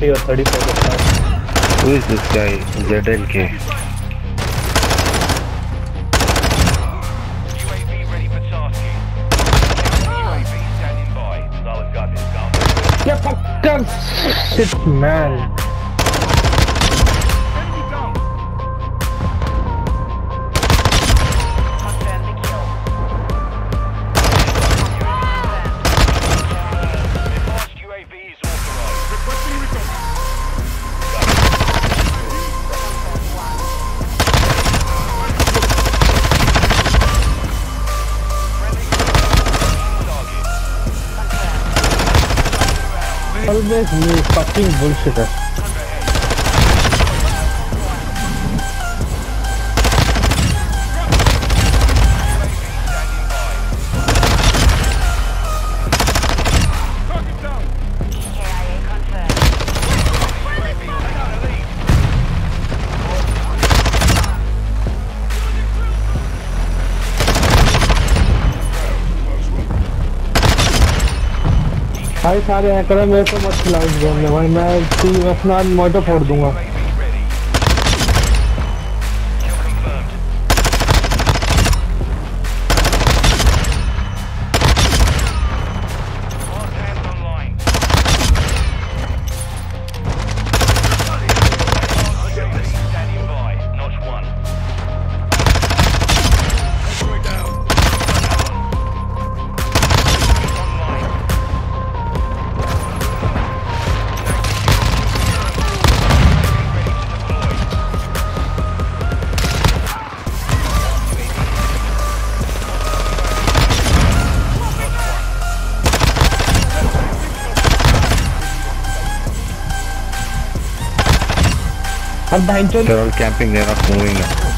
20 or 35. Who is this guy? ZLK. UAV ready for tasking. UAV standing by. Lala's got this gun. Yeah, fuck. Shit, man. Always you fucking bullshitter. भाई सारे hacker हैं, मेरे को मत खिलाओ इस game में भाई, मैं टीम अपना मोटो फोड़ दूंगा। I'm behind you. They're all camping, they're not moving now.